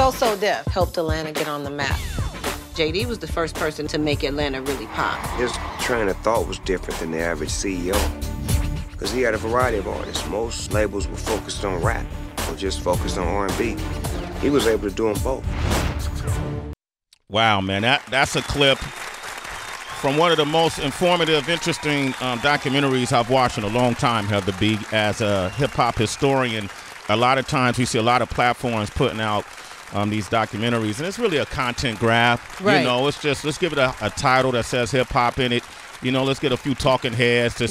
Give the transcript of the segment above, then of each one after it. So So Def helped Atlanta get on the map. JD was the first person to make Atlanta really pop. His train of thought was different than the average CEO, because he had a variety of artists. Most labels were focused on rap or just focused on R&B. He was able to do them both. Wow, man, that's a clip from one of the most informative, interesting documentaries I've watched in a long time, Heather B. As a hip-hop historian, a lot of times we see a lot of platforms putting out these documentaries, and it's really a content grab. Right. You know, it's just, let's give it a title that says hip-hop in it. You know, let's get a few talking heads to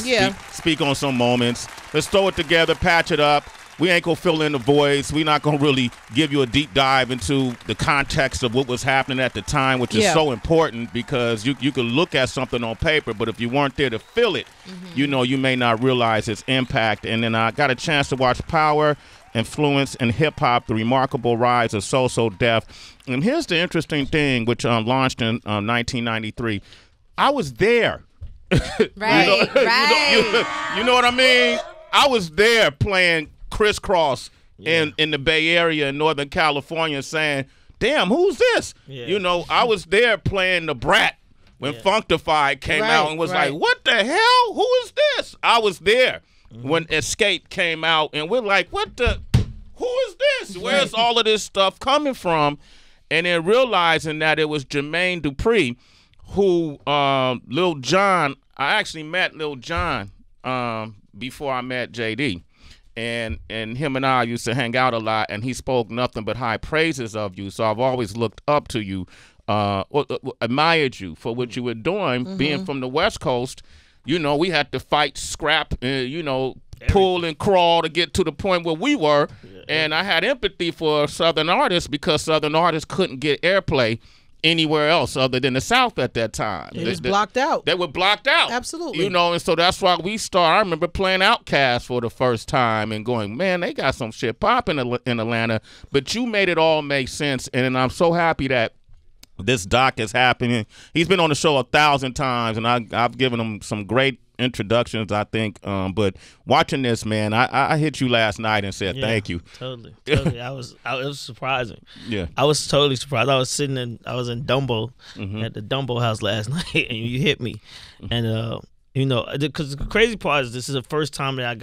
speak on some moments. Let's throw it together, patch it up. We ain't gonna fill in the voids. We're not gonna really give you a deep dive into the context of what was happening at the time, which is so important, because you could look at something on paper, but if you weren't there to feel it, you know, you may not realize its impact. And then I got a chance to watch Power, Influence, and Hip Hop: The Remarkable Rise of So So Def. And here's the interesting thing, which launched in 1993. I was there. Right, you know what I mean? I was there playing Criss Cross in the Bay Area in Northern California, saying, damn, who's this? Yeah. You know, I was there playing the Brat when Funkdafied came out and was like, what the hell? Who is this? I was there when Escape came out, and we're like, what the, who is this? Where's all of this stuff coming from? And then realizing that it was Jermaine Dupri, who Lil Jon, I actually met Lil Jon before I met JD. And him and I used to hang out a lot, and he spoke nothing but high praises of you. So I've always looked up to you, or admired you for what you were doing. Being from the West Coast, you know, we had to fight, scrap, you know, pull and crawl to get to the point where we were. And I had empathy for Southern artists, because Southern artists couldn't get airplay anywhere else other than the South at that time. It was blocked out. They were blocked out. Absolutely. You know, and so that's why we started. I remember playing Outkast for the first time and going, man, they got some shit popping in Atlanta, but you made it all make sense, and I'm so happy that this doc is happening. He's been on the show 1,000 times, and I've given him some great introductions, I think, but watching this, man, I hit you last night and said thank you. Totally. It was surprising. Yeah, I was totally surprised. I was in Dumbo at the Dumbo house last night, and you hit me, and you know, because the crazy part is this is the first time that I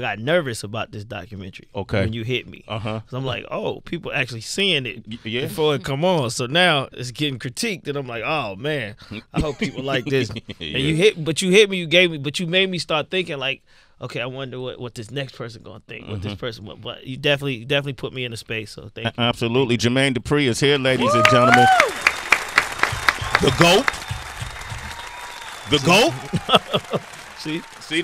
got nervous about this documentary. Okay, when you hit me, so I'm like, oh, people actually seeing it before it come on. So now it's getting critiqued, and I'm like, oh man, I hope people like this. And you hit me, you gave me, but you made me start thinking like, okay, I wonder what this next person gonna think, what this person. But you definitely put me in a space. So thank you. Absolutely, Jermaine Dupri is here, ladies and gentlemen. The GOAT. The GOAT. See,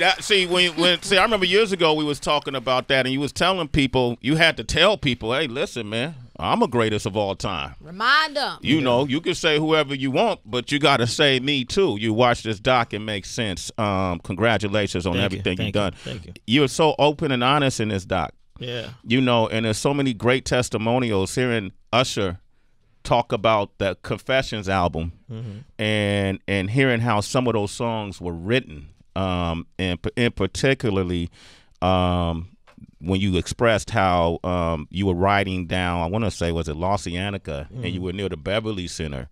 I remember years ago we was talking about that, and you was telling people, you had to tell people, hey, listen, man, I'm the greatest of all time. Remind them. You know, you can say whoever you want, but you got to say me too. You watch this doc, it makes sense. Congratulations on everything you've done. Thank you. You're so open and honest in this doc. Yeah. You know, and there's so many great testimonials. Hearing Usher talk about the Confessions album, and hearing how some of those songs were written. And particularly when you expressed how you were riding down, I want to say, was it Los Angeles, and you were near the Beverly Center,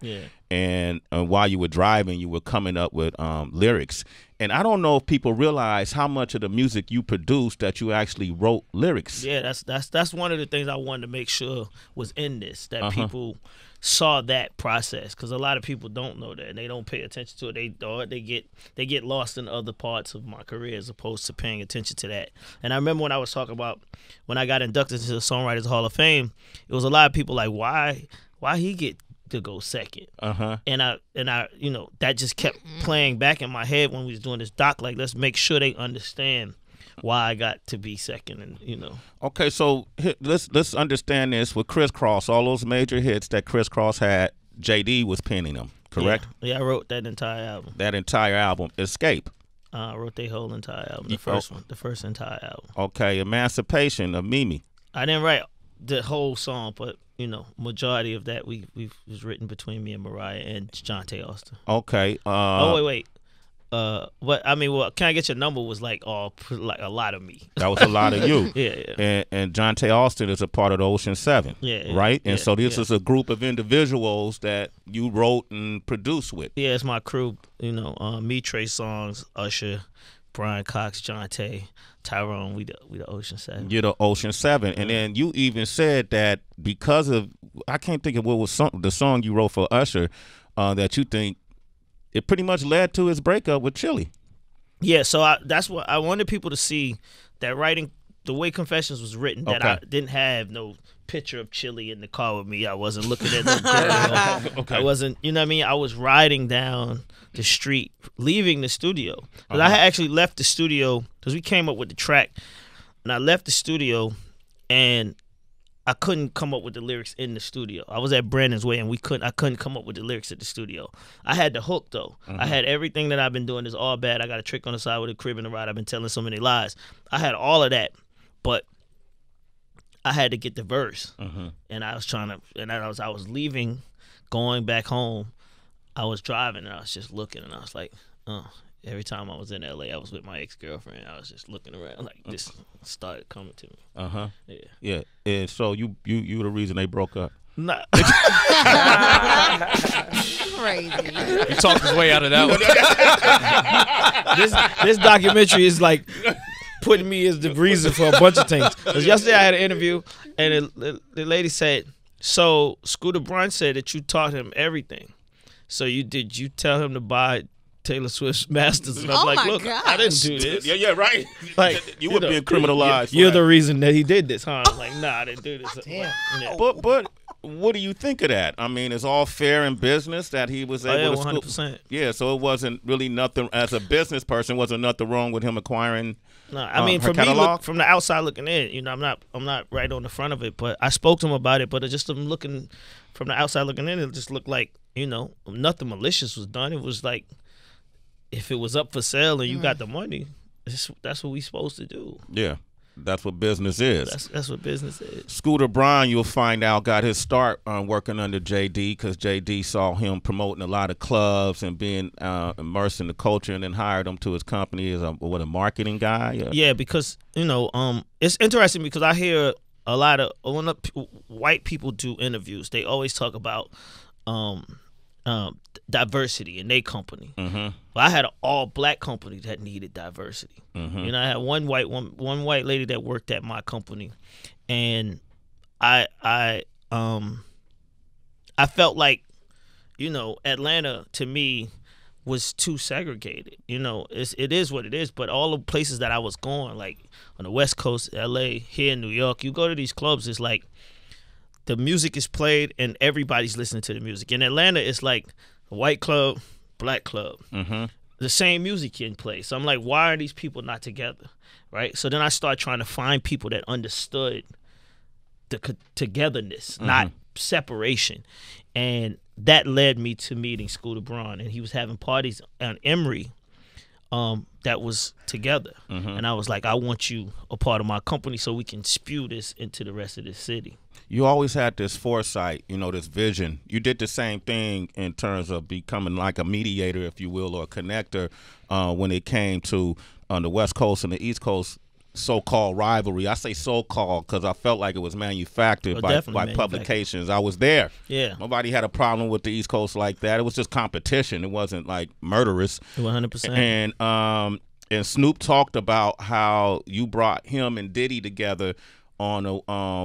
and while you were driving, you were coming up with lyrics. And I don't know if people realize how much of the music you produced that you actually wrote lyrics. Yeah, that's one of the things I wanted to make sure was in this, that people saw that process, because a lot of people don't know that, and they don't pay attention to it. They get lost in other parts of my career as opposed to paying attention to that. And I remember when I was talking about when I got inducted into the Songwriters Hall of Fame, it was a lot of people like, why he get to go second? And I you know, that just kept playing back in my head when we was doing this doc. Like, let's make sure they understand why I got to be second, and you know. Okay, so let's understand this with Criss Cross. All those major hits that Criss Cross had, JD was penning them, correct? Yeah, I wrote that entire album. That entire album, Escape. I wrote the whole entire album, the first one, the first entire album. Okay, Emancipation of Mimi. I didn't write the whole song, but you know, majority of that was written between me and Mariah and Jonté Austin. Okay. Oh wait. what I mean, well, can I get your number was like all like a lot of me. That was a lot of you. Yeah. And Jonté Austin is a part of the Ocean Seven. Yeah. Right. And so this is a group of individuals that you wrote and produced with. Yeah, it's my crew. You know, me, Trey Songz, Usher, Brian Cox, Jonté, Tyrone. We the Ocean Seven. You're the Ocean Seven, and then you even said that because of I can't think of what was the song you wrote for Usher that you think it pretty much led to his breakup with Chili. Yeah, so that's what I wanted people to see, that writing the way Confessions was written, that I didn't have no picture of Chili in the car with me. I wasn't looking at no girl. I wasn't, you know what I mean? I was riding down the street, leaving the studio. Because I had actually left the studio, because we came up with the track, and I left the studio, and I couldn't come up with the lyrics in the studio. I was at Brandon's Way, and I couldn't come up with the lyrics at the studio. I had the hook, though. I had everything that I've been doing is all bad. I got a trick on the side with a crib and a ride. I've been telling so many lies. I had all of that, but I had to get the verse. And I was trying to, and I was leaving, going back home. I was driving, and I was just looking, and I was like, oh. Every time I was in LA, I was with my ex-girlfriend. I was just looking around, like this started coming to me. Yeah. And so you the reason they broke up. Nah. Crazy. He talked his way out of that one. This documentary is like putting me as the reason for a bunch of things. Because yesterday I had an interview, and the lady said, "So Scooter Braun said that you taught him everything. So you tell him to buy Taylor Swift's masters?" And I'm like, look, gosh, I didn't do this. Yeah, right. Like, you would be criminalized. You're the reason that he did this, huh? I'm like, nah, I didn't do this. Damn. Yeah. But what do you think of that? I mean, it's all fair in business that he was able to 100%. Yeah, so it wasn't really nothing, as a business person, wasn't nothing wrong with him acquiring I mean, for me, look, from the outside looking in, you know, I'm not right on the front of it, but I spoke to him about it, but it just looking from the outside looking in, it just looked like, you know, nothing malicious was done. It was like, if it was up for sale and you got the money, that's what we supposed to do. Yeah, that's what business is. That's what business is. Scooter Braun, you'll find out, got his start working under JD, because JD saw him promoting a lot of clubs and being immersed in the culture, and then hired him to his company as a marketing guy. Or? Yeah, because you know, it's interesting because I hear a lot of when white people do interviews, they always talk about diversity in their company. But I had an all black company that needed diversity. You know, I had one white lady that worked at my company, and I felt like, you know, Atlanta to me was too segregated. You know, it is what it is, but all the places that I was going, like on the West Coast, LA, here in New York, you go to these clubs, it's like the music is played and everybody's listening to the music. In Atlanta, it's like a white club, black club. The same music getting played. So I'm like, why are these people not together, right? So then I start trying to find people that understood the togetherness, not separation. And that led me to meeting Scooter Braun, and he was having parties on Emory that was together. And I was like, I want you a part of my company so we can spew this into the rest of this city. You always had this foresight, you know, this vision. You did the same thing in terms of becoming like a mediator, if you will, or a connector when it came to the West Coast and the East Coast so-called rivalry. I say so-called because I felt like it was manufactured by publications. I was there. Yeah. Nobody had a problem with the East Coast like that. It was just competition. It wasn't like murderous. 100%. And Snoop talked about how you brought him and Diddy together on a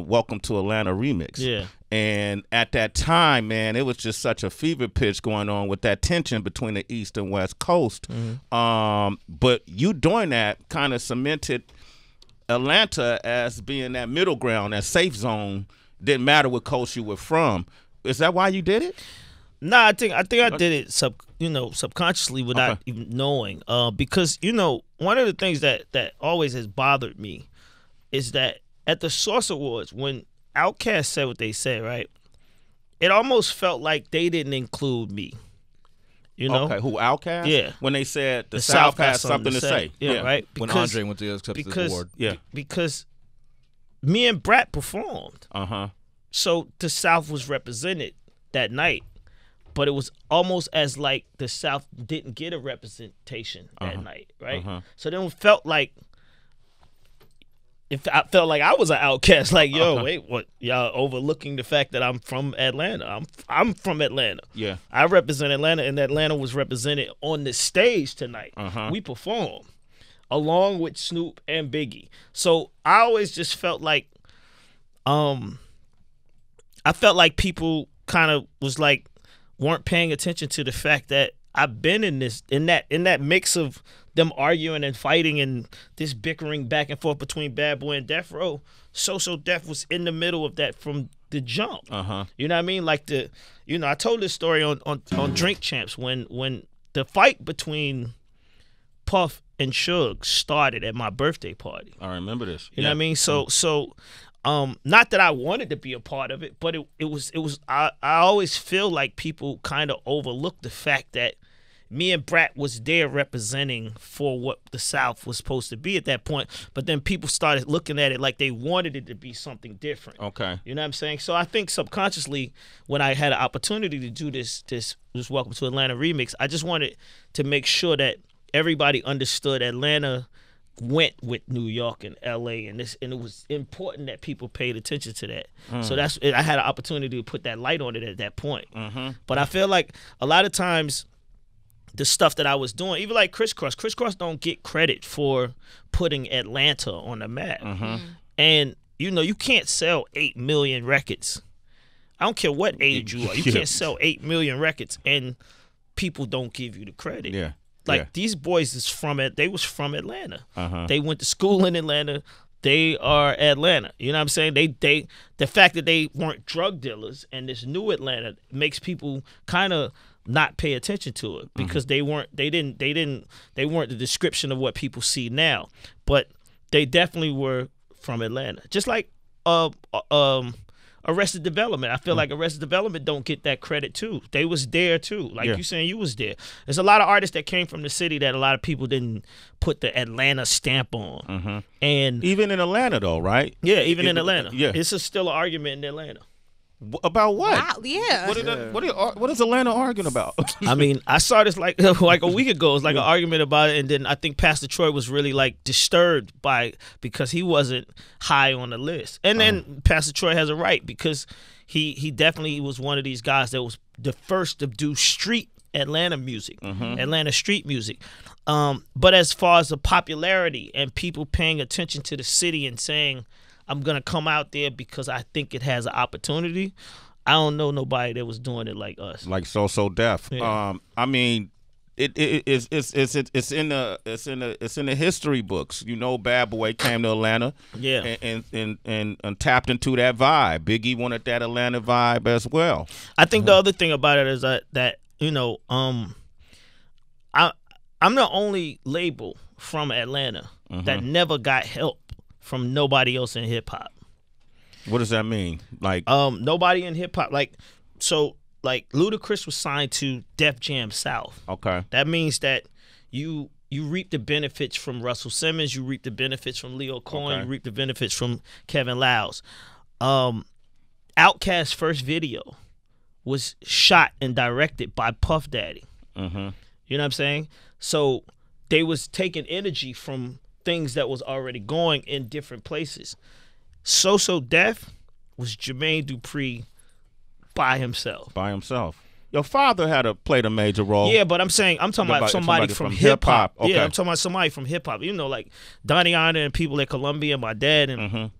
Welcome to Atlanta remix. Yeah. And at that time, man, it was just such a fever pitch going on with that tension between the East and West Coast. But you doing that kind of cemented Atlanta as being that middle ground, that safe zone. Didn't matter what coast you were from. Is that why you did it? Nah, I think I did it subconsciously without even knowing. Because, you know, one of the things that always has bothered me is that at the Source Awards, when Outkast said what they said, right, it almost felt like they didn't include me. You know? Okay, who, Outkast? Yeah. When they said the South has something to say. Yeah, right? Because, when Andre went to accept the award. Yeah. Because me and Brat performed. So the South was represented that night. But it was almost as like the South didn't get a representation that night, right? So then it felt like, I felt like I was an outcast. Like, yo, wait, what? Y'all overlooking the fact that I'm from Atlanta. I'm from Atlanta. Yeah, I represent Atlanta, and Atlanta was represented on the stage tonight. We performed along with Snoop and Biggie. So I always just felt like, I felt like people kind of was like weren't paying attention to the fact that I've been in this in that mix of them arguing and fighting and this bickering back and forth between Bad Boy and Death Row. So So Def was in the middle of that from the jump. You know what I mean? Like the, you know, I told this story on Drink Champs when the fight between Puff and Suge started at my birthday party. I remember this. You know what I mean? So not that I wanted to be a part of it, but I always feel like people kind of overlook the fact that me and Brat was there representing for what the South was supposed to be at that point, but then people started looking at it like they wanted it to be something different. You know what I'm saying? So I think subconsciously, when I had an opportunity to do this Welcome to Atlanta remix, I just wanted to make sure that everybody understood Atlanta went with New York and LA, and it was important that people paid attention to that. So that's, I had an opportunity to put that light on it at that point. But I feel like a lot of times, the stuff that I was doing, even like Criss Cross don't get credit for putting Atlanta on the map. And you know, you can't sell 8 million records. I don't care what age you are. You can't sell 8 million records and people don't give you the credit. These boys is from it. They was from Atlanta. They went to school in Atlanta. They are Atlanta. You know what I'm saying? They the fact that they weren't drug dealers in this new Atlanta makes people kind of not pay attention to it because they weren't the description of what people see now, but they definitely were from Atlanta. Just like Arrested Development. I feel like Arrested Development don't get that credit too. They was there too. Like you saying you was there. There's a lot of artists that came from the city that a lot of people didn't put the Atlanta stamp on. And even in Atlanta though, right? Yeah, even in Atlanta. Yeah. This is still an argument in Atlanta. About what? Wow, yeah. What is Atlanta arguing about? I mean, I saw this like a week ago. It was like an argument about it, and then I think Pastor Troy was really like disturbed by it because he wasn't high on the list. And then Pastor Troy has a right because he definitely was one of these guys that was the first to do street Atlanta music, Atlanta street music. But as far as the popularity and people paying attention to the city and saying, I'm going to come out there because I think it has an opportunity. I don't know nobody that was doing it like us. Like So So Def. Yeah. I mean, it's in the history books. You know, Bad Boy came to Atlanta. Yeah. And tapped into that vibe. Biggie wanted that Atlanta vibe as well. I think the other thing about it is that you know, I'm the only label from Atlanta that never got help from nobody else in hip hop. What does that mean? Like nobody in hip hop, like Ludacris was signed to Def Jam South. Okay. That means that you reap the benefits from Russell Simmons, you reap the benefits from Leo Cohen, you reap the benefits from Kevin Lowes. Outkast's first video was shot and directed by Puff Daddy. You know what I'm saying? So they was taking energy from things that was already going in different places. So So Def was Jermaine Dupri by himself. Your father had played a major role. Yeah, but I'm talking about somebody from hip hop. Okay. Yeah, I'm talking about somebody from hip hop. You know, like Doniana and people at Columbia, my dad and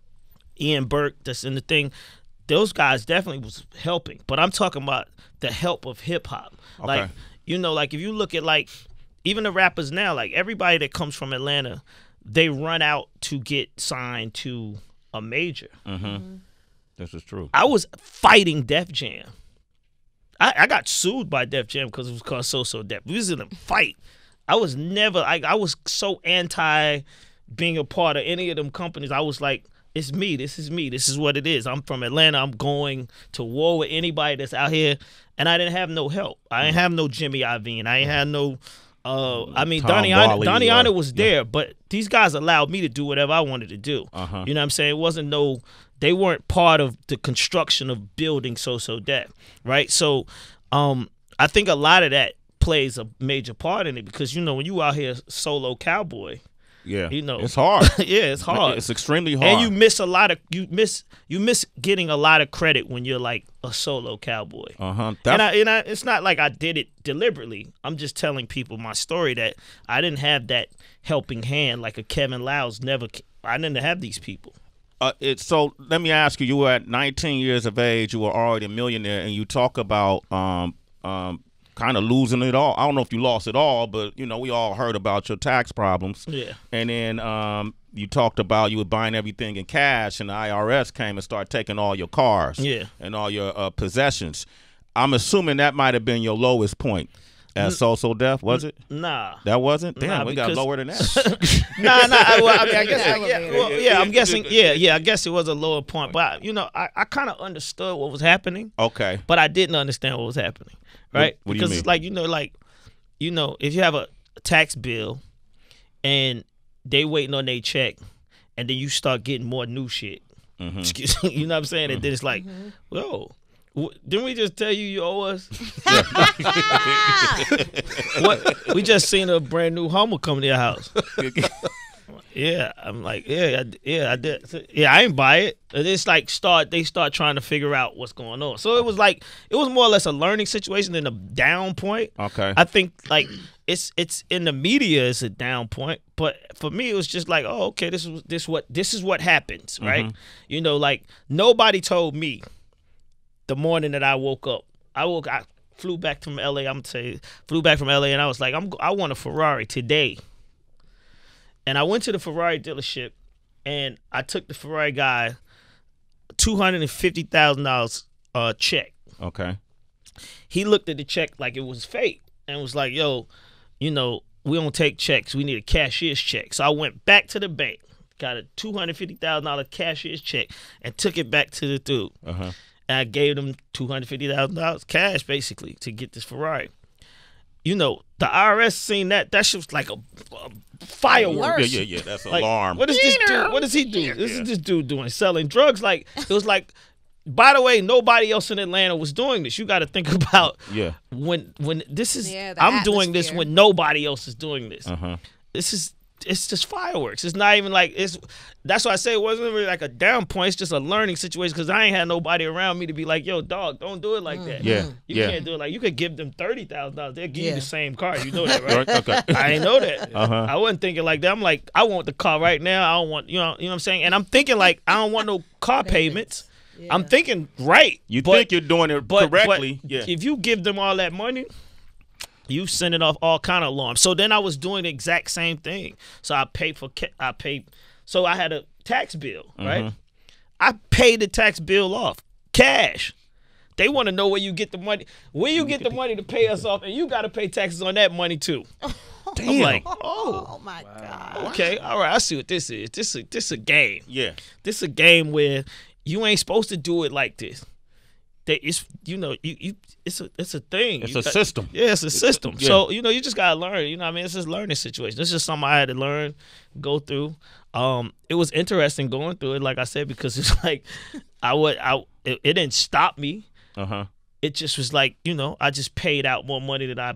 Ian Burke. That's in the thing. Those guys definitely was helping. But I'm talking about the help of hip hop. Okay. Like you know, like if you look at like even the rappers now, like everybody that comes from Atlanta, they run out to get signed to a major. This is true. I was fighting Def Jam. I got sued by Def Jam because it was called So So Def. We was in a fight. I was never, I was so anti being a part of any of them companies. I was like, it's me. This is me. This is what it is. I'm from Atlanta. I'm going to war with anybody that's out here. And I didn't have no help. I didn't have no Jimmy Iovine. I ain't had no... I mean, Doniana was there, but these guys allowed me to do whatever I wanted to do. You know what I'm saying? It wasn't no, they weren't part of the construction of building So So Def, right? So I think a lot of that plays a major part in it, because, you know, when you out here solo cowboy, yeah, you know, it's hard. Yeah, it's hard. It's extremely hard. And you miss a lot of you miss getting a lot of credit when you're like a solo cowboy. And it's not like I did it deliberately. I'm just telling people my story, that I didn't have that helping hand like a Kevin Lowes. I didn't have these people. So let me ask you, you were at 19 years of age, you were already a millionaire, and you talk about kind of losing it all. I don't know if you lost it all, but, you know, we all heard about your tax problems. Yeah. And then you talked about you were buying everything in cash, and the IRS came and started taking all your cars, yeah, and all your possessions. I'm assuming that might have been your lowest point. As So So Def, was it? Nah. That wasn't? Damn, nah, we got lower than that. Nah. I guess it was a lower point. But, I kind of understood what was happening. Okay. But I didn't understand what was happening, right? What do you mean? Because it's like, if you have a tax bill and they waiting on their check, and then you start getting more new shit. Mm-hmm. Excuse me. You know what I'm saying? Mm-hmm. And then it's like, whoa. Didn't we just tell you you owe us? What? We just seen a brand new Hummer come to your house. Yeah, I'm like, yeah, I did. So, yeah, I didn't buy it. It's like they start trying to figure out what's going on. So it was more or less a learning situation than a down point. Okay, I think it's in the media it's a down point, but for me it was just like, oh, okay, this is what happens, right? Mm-hmm. You know, like nobody told me. The morning that I woke up, I flew back from LA. Flew back from LA, and I was like, I want a Ferrari today. And I went to the Ferrari dealership, and I took the Ferrari guy $250,000 check. Okay. He looked at the check like it was fake, and was like, "Yo, we don't take checks. We need a cashier's check." So I went back to the bank, got a $250,000 cashier's check, and took it back to the dude. Uh-huh. And I gave them $250,000 cash, basically, to get this Ferrari. You know, the IRS seen that. That shit was like a firework. Yeah. That's like, alarm. What is this dude? What does he do? This is this dude doing? Selling drugs? Like, it was like, by the way, nobody else in Atlanta was doing this. You got to think about when this is, I'm doing this when nobody else is doing this. Uh-huh. It's just fireworks. It's not even like that's why I say it wasn't really like a down point. It's just a learning situation, because I ain't had nobody around me to be like, yo, dog, don't do it like that. Yeah. You can't do it like, you could give them $30,000. They'll give you the same car. You know that, right? Okay. I ain't know that. Uh-huh. I wasn't thinking like that. I'm like, I want the car right now. I don't want, you know what I'm saying? And I'm thinking like, I don't want no car payments. Yeah. I'm thinking right. You think you're doing it correctly. But if you give them all that money, you sending off all kind of alarms. So then I was doing the exact same thing. So So I had a tax bill, right? Mm-hmm. I paid the tax bill off cash. They want to know where you get the money. Where you get the money to pay us off, and you got to pay taxes on that money too. Damn. I'm like, oh my God. Okay, all right. I see what this is. This a game. Yeah. This a game where you ain't supposed to do it like this. It's a thing. It's a system. Yeah, it's a system. Yeah. So you just gotta learn. You know what I mean? It's this learning situation. This is something I had to learn, go through. It was interesting going through it, like I said, because it's like it didn't stop me. Uh-huh. It just was like, I just paid out more money than I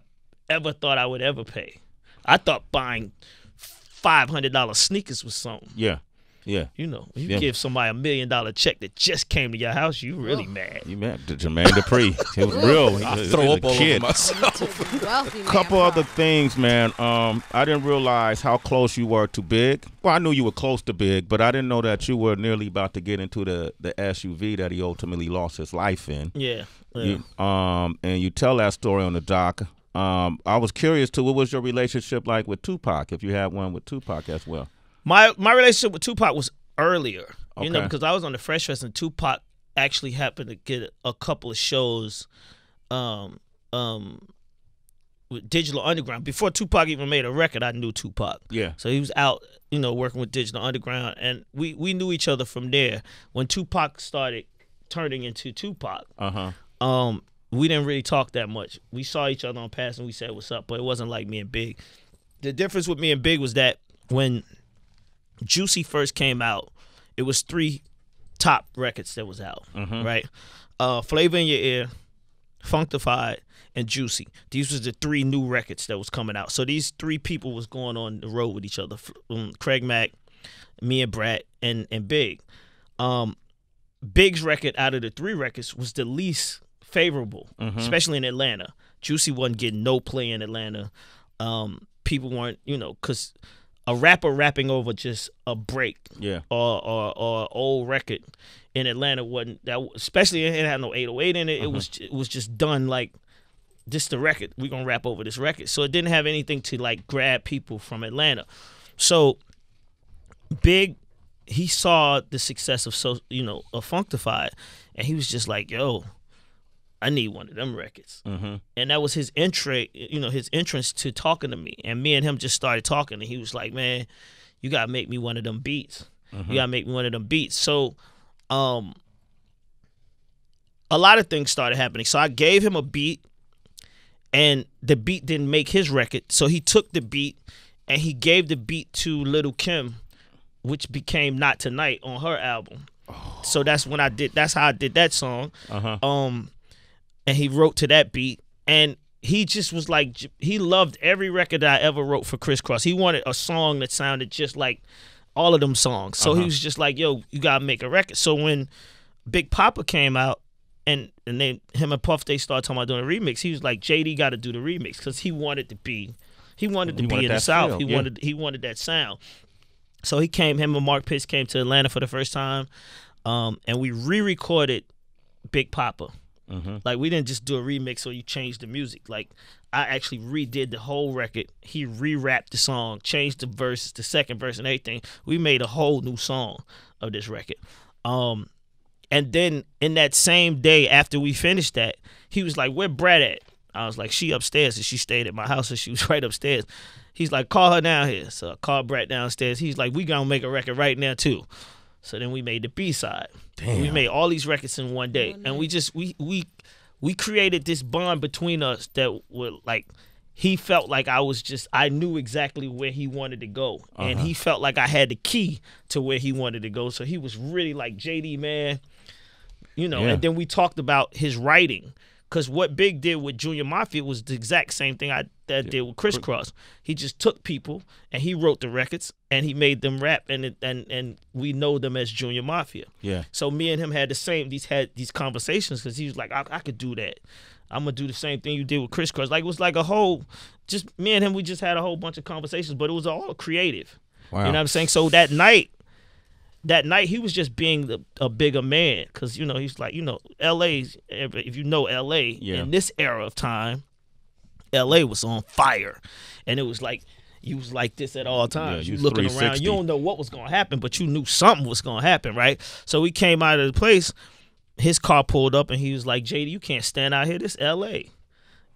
ever thought I would ever pay. I thought buying $500 sneakers was something. Yeah. Yeah, you give somebody $1 million check that just came to your house, you really mad. You mad? Jermaine Dupri, it was real. I throw up all over myself. Couple other things, man. I didn't realize how close you were to Big. Well, I knew you were close to Big, but I didn't know that you were nearly about to get into the SUV that he ultimately lost his life in. Yeah. And you tell that story on the doc. I was curious too. What was your relationship like with Tupac? If you had one with Tupac as well. My relationship with Tupac was earlier, because I was on the Fresh Fest, and Tupac actually happened to get a couple of shows with Digital Underground. Before Tupac even made a record, I knew Tupac. Yeah. So he was out, working with Digital Underground, and we knew each other from there. When Tupac started turning into Tupac, we didn't really talk that much. We saw each other on pass, and we said what's up, but it wasn't like me and Big. The difference with me and Big was that when Juicy first came out, it was 3 top records that was out, right? Flavor in Your Ear, Funkdafied, and Juicy. These was the three new records that was coming out. So these three people was going on the road with each other. Craig Mack, me and Brat, and Big. Big's record out of the three records was the least favorable, especially in Atlanta. Juicy wasn't getting no play in Atlanta. People weren't, you know, because a rapper rapping over just a break or old record in Atlanta wasn't that, especially it had no 808 in it. It was just done like, this the record, we're gonna rap over this record. So it didn't have anything to like grab people from Atlanta. So Big, he saw the success of Funkdafied, and he was just like, yo, I need one of them records. And that was his entry, you know, his entrance to talking to me. And me and him just started talking, and he was like, man, you gotta make me one of them beats. You gotta make me one of them beats. So a lot of things started happening. So I gave him a beat, and the beat didn't make his record. So he took the beat and he gave the beat to Little Kim, which became Not Tonight on her album. So that's how I did that song. And he wrote to that beat, and he just was like, he loved every record that I ever wrote for Criss Cross. He wanted a song that sounded just like all of them songs. So he was just like, yo, you gotta make a record. So when Big Poppa came out, and then him and Puff, they started talking about doing a remix, he was like, JD gotta do the remix, because he wanted to be, in the South. Feel, he wanted that sound. So he came, him and Mark Pitts came to Atlanta for the first time, and we re-recorded Big Poppa. Like, we didn't just do a remix or you change the music. Like, I actually redid the whole record. He re-rapped the song, changed the verses, the second verse and everything. We made a whole new song of this record. And then in that same day after we finished that, he was like, where Brat at? I was like, she upstairs, and she stayed at my house, and she was right upstairs. He's like, call her down here. So I called Brat downstairs. He's like, we gonna make a record right now too. So then we made the B-side. We made all these records in one day. And we just, we created this bond between us that were like, he felt like I was just, I knew exactly where he wanted to go. And he felt like I had the key to where he wanted to go. So he was really like, JD, man, you know. And then we talked about his writing. Because what Big did with Junior Mafia was the exact same thing I did with Criss Cross. He just took people, and he wrote the records, and he made them rap, and we know them as Junior Mafia. So me and him had the same, these conversations, because he was like, I could do that. I'm going to do the same thing you did with Criss Cross. Like, it was like a whole, just me and him, we just had a whole bunch of conversations, but it was all creative. Wow. You know what I'm saying? So that night he was just being a bigger man, because, you know, he's like, you know, LA's, if you know LA, in this era of time, LA was on fire, and it was like, you was like this at all times. You looking around, you don't know what was gonna happen, but you knew something was gonna happen, right? So we came out of the place, his car pulled up, and he was like, JD, you can't stand out here, this LA,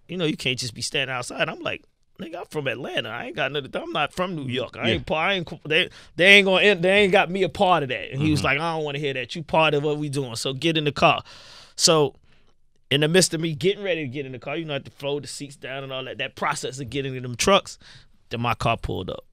you know, you can't just be standing outside. I'm like, nigga, I'm from Atlanta. I ain't got nothing. I'm not from New York. I ain't. They ain't gonna end. They ain't got me a part of that. And he was like, I don't want to hear that. You part of what we doing. So get in the car. So in the midst of me getting ready to get in the car, you know, I had to fold the seats down and all that. That process of getting in them trucks. Then my car pulled up.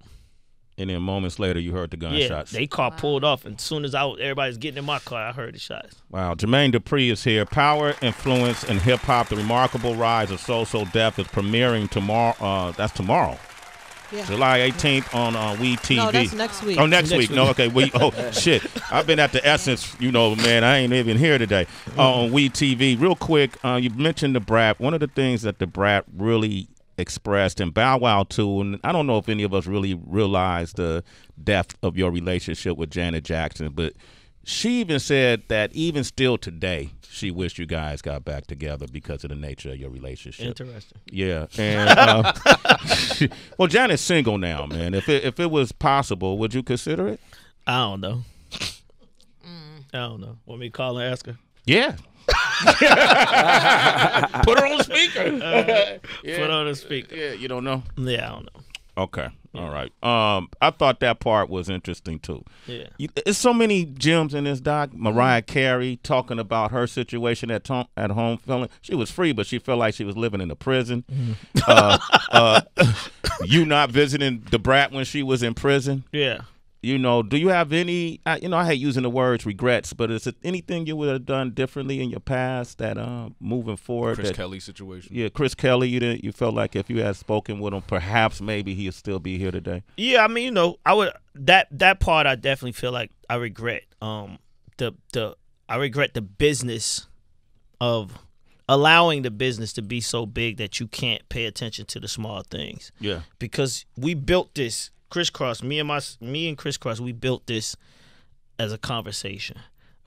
And then moments later, you heard the gunshots. Yeah, they car pulled off, and as soon as everybody's getting in my car, I heard the shots. Wow. Jermaine Dupri is here. Power, Influence, and Hip Hop: The Remarkable Rise of So So Def is premiering tomorrow. That's tomorrow, July 18th on WE TV. No, that's next week. Oh, next week. No, okay. Oh, shit. I've been at the Essence, you know, man. I ain't even here today on WE TV. Real quick, you mentioned the Brat. One of the things that the Brat really expressed, and Bow Wow too, and I don't know if any of us really realize the depth of your relationship with Janet Jackson, but she even said that even still today, she wished you guys got back together because of the nature of your relationship. Interesting. Yeah. And well, Janet's single now, man. If it was possible, would you consider it? I don't know. I don't know. Want me to call and ask her? Yeah. Put her on the speaker. Put her on the speaker. Yeah, you don't know? Yeah, I don't know. Okay, all right. I thought that part was interesting too. Yeah. There's so many gems in this doc. Mariah Carey talking about her situation at home, feeling she was free, but she felt like she was living in a prison. You not visiting the Brat when she was in prison. Yeah. You know, do you have any, I hate using the words regrets, but is it anything you would have done differently in your past that moving forward? Chris Kelly situation. Yeah, Chris Kelly, you felt like if you had spoken with him, perhaps maybe he'd still be here today. Yeah, I mean, you know, I would, that part I definitely feel like I regret. I regret the business of allowing the business to be so big that you can't pay attention to the small things. Yeah. Because we built this. Criss Cross, me and Criss Cross, we built this as a conversation,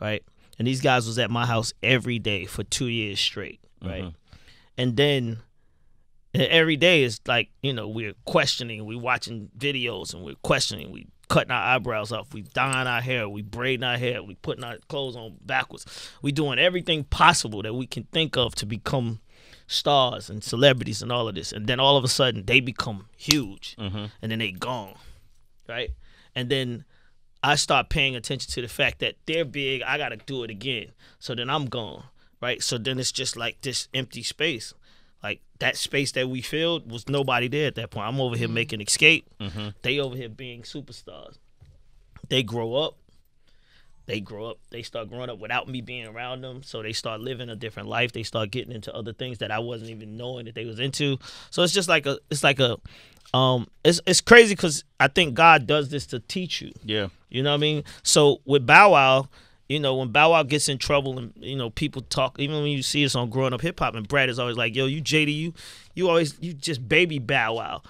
right? And these guys was at my house every day for 2 years straight, right? And then every day is like, you know, we're questioning, we're watching videos and we're questioning, we cutting our eyebrows off, we dyeing our hair, we braiding our hair, we putting our clothes on backwards. We doing everything possible that we can think of to become stars and celebrities and all of this, and then all of a sudden they become huge, and then they gone, right? And then I start paying attention to the fact that they're big, I gotta do it again, so then I'm gone, right? So then it's just like this empty space. Like that space that we filled was nobody there at that point. I'm over here making Escape, they over here being superstars. They grow up, they start growing up without me being around them, so they start living a different life, they start getting into other things that I wasn't even knowing that they was into. So it's just like a, it's crazy, because I think God does this to teach you. Yeah, you know what I mean? So with Bow Wow, you know, when Bow Wow gets in trouble and, you know, people talk, even when you see us on Growing Up Hip Hop, and Brat is always like, yo, you JD, you just baby Bow Wow.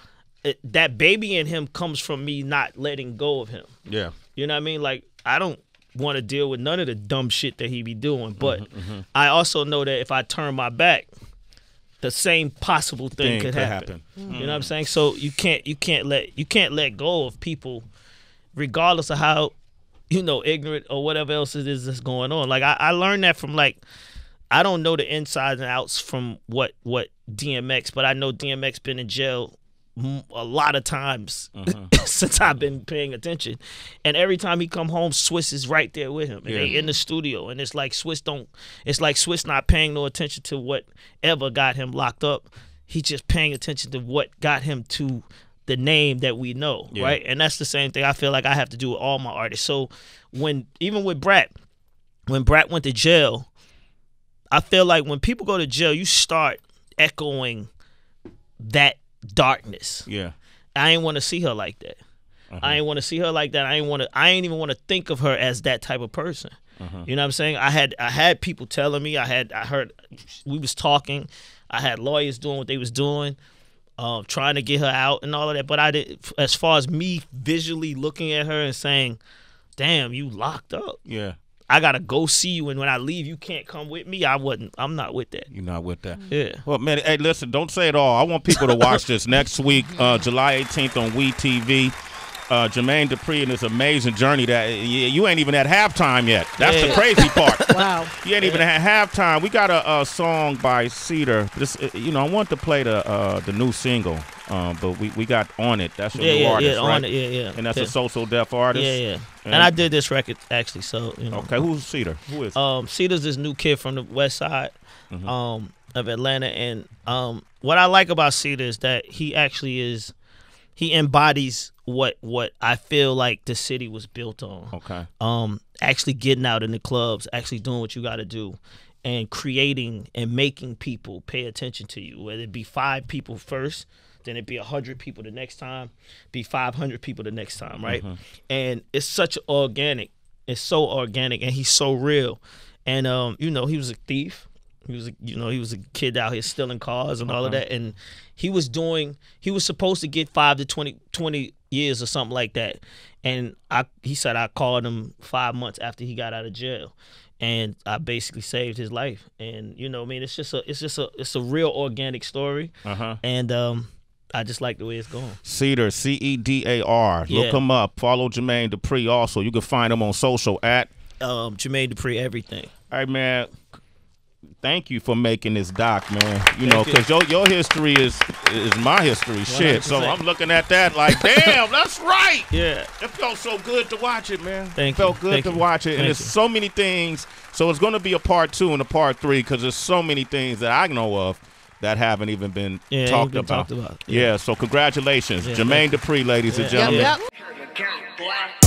That baby in him comes from me not letting go of him. Yeah, you know what I mean? Like, I don't want to deal with none of the dumb shit that he be doing, but I also know that if I turn my back, the same possible thing could happen. You know what I'm saying? So you can't let go of people, regardless of how, you know, ignorant or whatever else it is that's going on. Like I learned that from, like, I don't know the insides and outs from what DMX, but I know DMX been in jail a lot of times since I've been paying attention, and every time he come home, Swiss is right there with him, and they in the studio, and it's like Swiss don't, it's like Swiss not paying no attention to whatever got him locked up. He just paying attention to what got him to the name that we know, right? And that's the same thing I feel like I have to do with all my artists. So when, even with Brat, when Brat went to jail, I feel like when people go to jail, you start echoing that darkness. Yeah, I ain't want to see her like that. I ain't want to see her like that. I ain't even want to think of her as that type of person. You know what I'm saying? I had people telling me. I heard we was talking. I had lawyers doing what they was doing, trying to get her out and all of that. But I didn't, as far as me visually looking at her and saying, "Damn, you locked up." Yeah. I gotta go see you, and when I leave, you can't come with me. I'm not with that. You're not with that. Yeah. Well, man, hey, listen, don't say it all. I want people to watch this next week, July 18th on WE TV. Jermaine Dupri and his amazing journey that you ain't even at halftime yet. That's the crazy part. Wow. You ain't even at halftime. We got a song by Cedar. This, you know, I want to play the new single, but we got On It. That's your new artist, right? On It, and that's a So So Def artist. And I did this record actually. So you know. Okay, who's Cedar? Who is? Cedar's this new kid from the West Side of Atlanta, and what I like about Cedar is that he actually is. He embodies what I feel like the city was built on. Okay. Actually getting out in the clubs, actually doing what you got to do, and creating and making people pay attention to you. Whether it be 5 people first, then it be 100 people the next time, be 500 people the next time, right? And it's such organic. It's so organic, and he's so real. And you know, he was a thief. He was, you know, he was a kid out here stealing cars and all of that, and he was doing. He was supposed to get 5 to 20 years or something like that, and he said I called him 5 months after he got out of jail, and I basically saved his life. And you know, I mean, it's a real organic story, and I just like the way it's going. Cedar, C-E-D-A-R. Yeah. Look him up. Follow Jermaine Dupri also. You can find him on social at Jermaine Dupri everything. All right, man. Thank you for making this doc, man. You know, because your history is my history, 100%. Shit. So I'm looking at that like, damn, that's right. Yeah. It felt so good to watch it, man. Thank you. It felt good to watch it. And there's so many things. So it's going to be a part 2 and a part 3 because there's so many things that I know of that haven't even been talked about. Yeah, so congratulations. Jermaine Dupri, ladies and gentlemen. Yep.